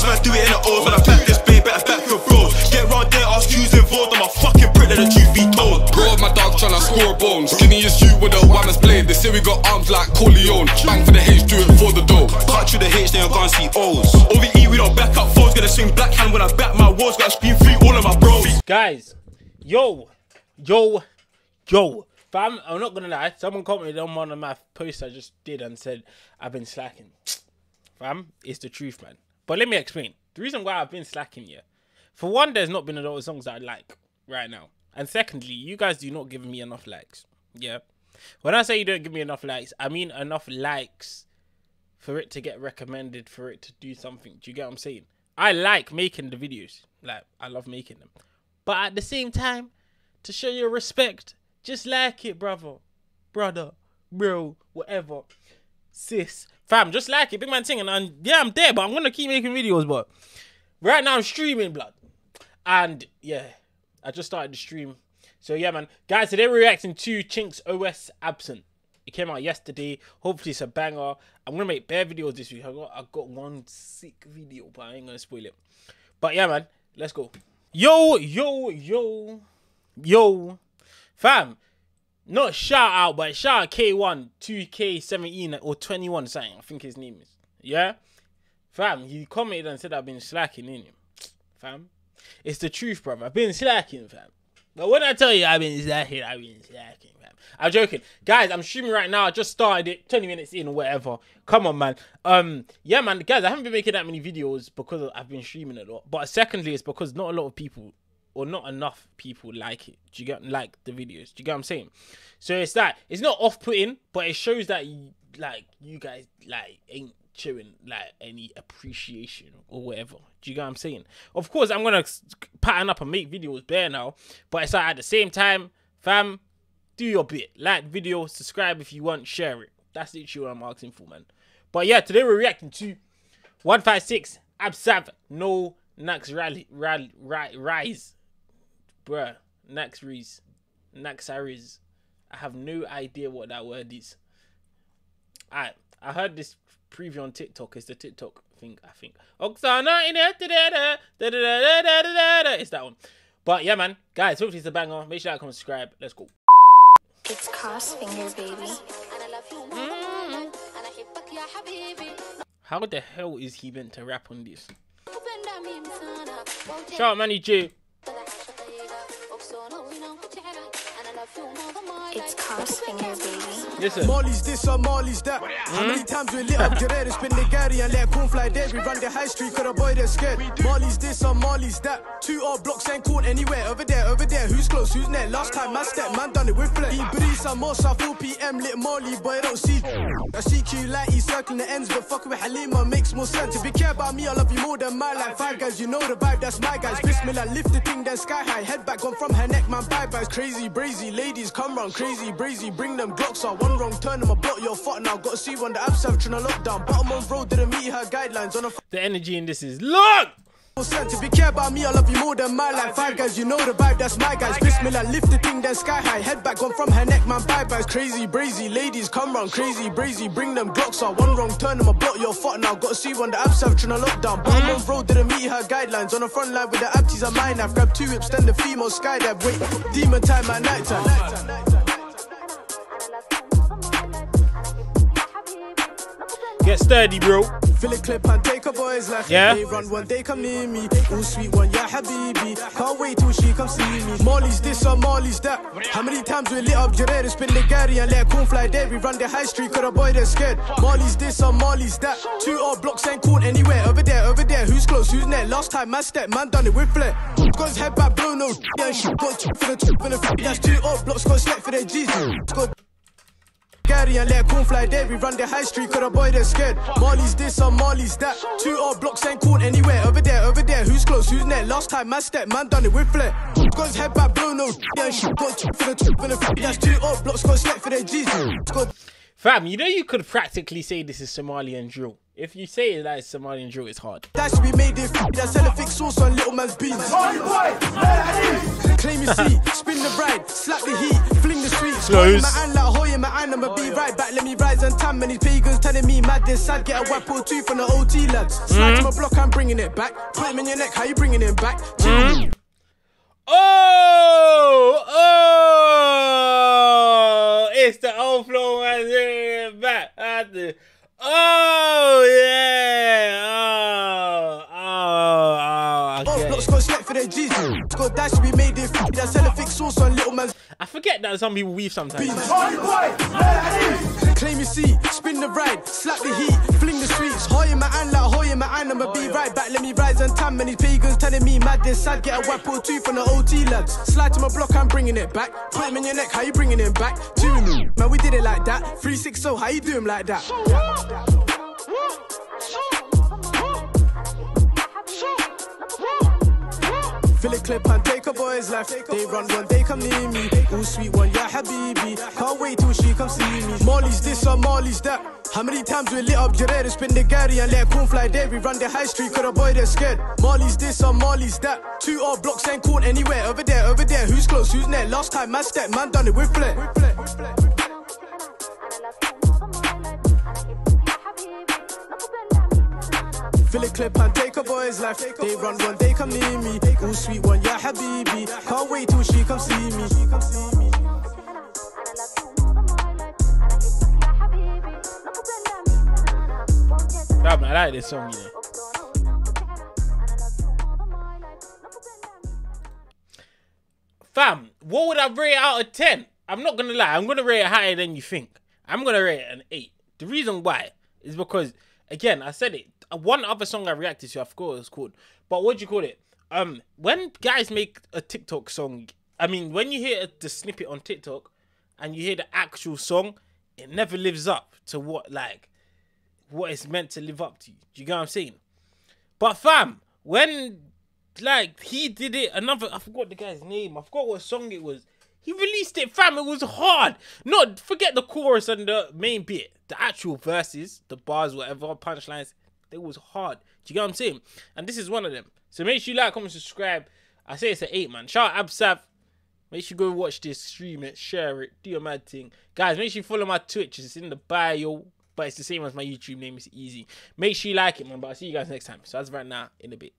Six man's do it in the O's. When I back this babe, better back your bros. Get round there, ask who's involved. I'm a fucking prick, let the truth be told. Bro, my dog tryna score bones. Skinny as you with a whammer's blade. They say we got arms like Corleone. Bang for the H, do it for the dough. Cut through the H, then you're gonna see O's. OVE, we don't back up foes. Gonna swing black hand when I back my walls. Gotta scream free all of my bros. Guys, yo. Fam, I'm not gonna lie, someone commented on one of my posts I just did and said I've been slacking. Fam, it's the truth, man. But let me explain. The reason why I've been slacking here, for one, there's not been a lot of songs that I like right now. And secondly, you guys do not give me enough likes. Yeah. When I say you don't give me enough likes, I mean enough likes for it to get recommended, for it to do something. Do you get what I'm saying? I like making the videos. Like, I love making them. But at the same time, to show your respect, just like it, brother, bro, whatever, sis, fam, just like it, big man singing, and yeah, I'm there, but I'm gonna keep making videos, but right now I'm streaming, blood, and yeah, I just started the stream, so yeah, man, guys, today we're reacting to Chink's OS Absent. It came out yesterday, hopefully it's a banger. I'm gonna make bare videos this week. I got one sick video, but I ain't gonna spoil it, but yeah, man, let's go. Yo. Fam, not shout out, but shout out K1, 2K, 17 or 21 something, I think his name is. Yeah? Fam, he commented and said I've been slacking, innit? Fam, it's the truth, brother. I've been slacking, fam. But when I tell you I've been slacking, fam. I'm joking. Guys, I'm streaming right now. I just started it, 20 minutes in or whatever. Come on, man. Yeah, man, guys, I haven't been making that many videos because I've been streaming a lot. But secondly, it's because not a lot of people, or not enough people like it. Do you get, like, the videos? Do you get what I'm saying? So it's that. It's not off-putting, but it shows that, you guys, ain't showing, any appreciation or whatever. Do you get what I'm saying? Of course, I'm going to pattern up and make videos there now. But it's like, at the same time, fam, do your bit. Like the video, subscribe if you want, share it. That's literally what I'm asking for, man. But yeah, today we're reacting to 156 AbzSav No Nax Rise. Bruh, Naxaris. I have no idea what that word is. I heard this preview on TikTok. It's the TikTok thing, I think. Oksana in it. It's that one. But yeah, man. Guys, hopefully it's a banger. Make sure you like and subscribe. Let's go. It's cross fingers, baby. How the hell is he meant to rap on this? Shout out Manny J. It's costing your baby. Listen. Molly's this or Molly's that. How many times we lit up Guerrero, spin the Gary and let corn fly there. We run the high street, could avoid a scared. Molly's this or Molly's that. Two odd blocks ain't caught anywhere. Over there, who's close, who's net? Last time my step, man done it with flex. He breeze some more, so 4 PM lit Molly, but I don't see. I see Q light, he's circling the ends, but fuck with Halima makes more sense. If you care about me, I love you more than my life. 5 guys, you know the vibe, that's my guys. Bismillah, lift the thing, then sky high. Head back, gone from her neck, man, bye-bye's crazy, brazy. Ladies, come round, crazy, brazy, bring them Glocks out. One wrong turn, I'ma block your foot now. Gotta see one, the AbzSav tryna lockdown. Bottom on road, didn't meet her guidelines. On the energy in this is look! If you care about me, I love you more than my life. 5 guys, you know the vibe, that's my guys. Bismillah, lift the thing, then sky high. Head back, gone from her neck, man, bye-bye's crazy, brazy. Ladies, come round, crazy, brazy, bring them Glocks out. One wrong turn, I'ma block your foot now. Gotta see one, the AbzSav tryna lockdown. Bottom on road, didn't meet her guidelines. On the front line with the abties and mine. I've grabbed 2 whips, then the female skydive. Wait, demon time at night time. Get sturdy, bro. Fill a clip and take a boy's life. Yeah. They run one day, come near me. Oh, sweet one, yeah, habibi. Can't wait till she come see me. Molly's this or Molly's that. How many times we lit up Guerrero, spin the Gary and let corn fly there. We run the high street, could avoid a scared. Molly's this or Molly's that. 2 odd blocks ain't caught anywhere. Over there, who's close, who's net? Last time my step, man done it with flair. Got his head back, blow no. Yeah, she got for the that's 2 odd blocks, got slept for their G's. Gary and let corn fly there, we run the high street, could avoid a scared. Molly's this or Molly's that. 2 odd blocks ain't caught anywhere. Over there, who's close, who's net? Last time my step, man done it with flair. Got his head back, blow no. Yeah, she got for the that's 2 odd blocks, got slept for their G's. Fam, you know you could practically say this is Somalian drill. If you say it like Somalian drill, it's hard. That's we made it, that's a fix sauce on little man's beans. Claim your seat. spin the ride, slap the heat, fling the streets. Close. My hand like hoy in my hand, I'ma be right back. Let me rise on time. Many pagans telling me mad, they're sad. Get a whap or two from the OT lads. Slide to my block, I'm bringing it back. Put him in your neck, how you bringing him back? Oh, oh, it's the old flow and back. Oh, yeah. Oh, oh, okay. I forget that some people weave sometimes. Claim your seat, spin the ride, slap the heat, fling the streets. Hoy in my hand, like hoy in my hand, I'ma be right back. Let me rise on time. Many pagans telling me mad, they're sad. Get a whap or two from the OT lads. Slide to my block, I'm bringing it back. Put him in your neck, how you bringing him back? Tune, man, we did it like that. 360, how you do him like that? Fill a clip and take a boy's life. They run one, they come near me. Ooh, sweet one, yeah, habibi. Can't wait till she comes see me. Molly's this or Molly's that. How many times we lit up Jerez, spin the Gary and let a corn fly there? We run the high street, cause a boy that's scared. Molly's this or Molly's that. Two odd blocks ain't caught anywhere. Over there, who's close, who's net? Last time my step, man done it with flair. Fill a clip and take a boy's life. They run one, they come near me. Ooh, sweet one, yeah, habibi. Can't wait till she comes see me. Damn, I like this song, yeah. Fam, what would I rate out of 10? I'm not gonna lie, I'm gonna rate it higher than you think. I'm gonna rate it an 8. The reason why is because, again, I said it. One other song I reacted to, I forgot what it was called. But what do you call it? When guys make a TikTok song, I mean, when you hear the snippet on TikTok and you hear the actual song, it never lives up to what, like, what it's meant to live up to. Do you get what I'm saying? But fam, when, like, he did it, another, I forgot the guy's name. I forgot what song it was. He released it, fam. It was hard. No, forget the chorus and the main bit. The actual verses, the bars, whatever, punchlines. It was hard. Do you get what I'm saying? And this is one of them. So make sure you like, comment, subscribe. I say it's an 8, man. Shout out AbzSav. Make sure you go watch this, stream it, share it, do your mad thing. Guys, make sure you follow my Twitch. It's in the bio, but it's the same as my YouTube name. It's easy. Make sure you like it, man. But I'll see you guys next time. So that's right now, in a bit.